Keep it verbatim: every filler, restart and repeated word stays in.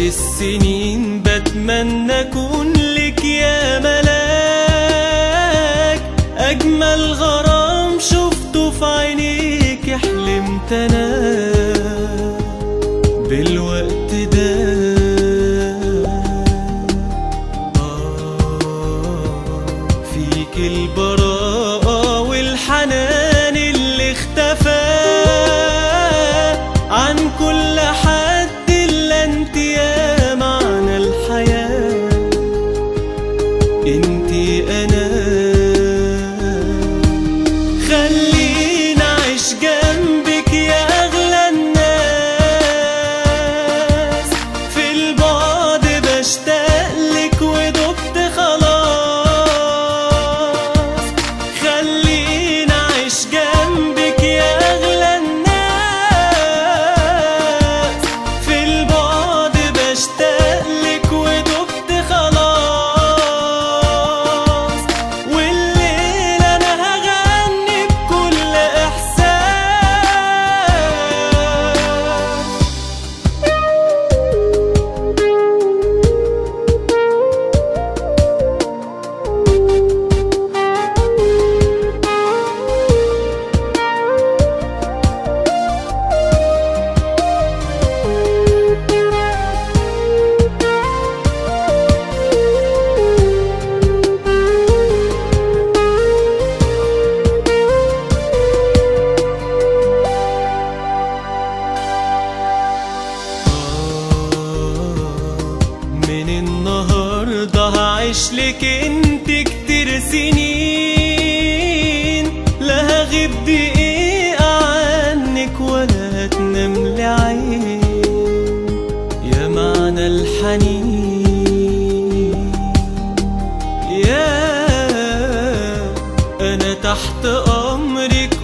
عدت السنين بتمنى اكون لك يا ملاك، اجمل غرام شفته في عينيك حلمت انا بالوقت ده. آه فيك البراءة والحنان اللي اختفى عن كل حد الا انت يا معنى الحياة، انت انا. خليني اعيش جنبك يا اغلى الناس، في البعد بشتاق لك ودبت خلاص. خليني اعيش جنبك يا اغلى الناس، في البعد بشتاق لك ودبت خلاص. والليل انا هغني بكل احساس. النهارده هعيش لك انت كتير سنين، لا هغيب دقيقة عنك ولا هتنام لي عين يا معنى الحنين. يا أنا تحت أمرك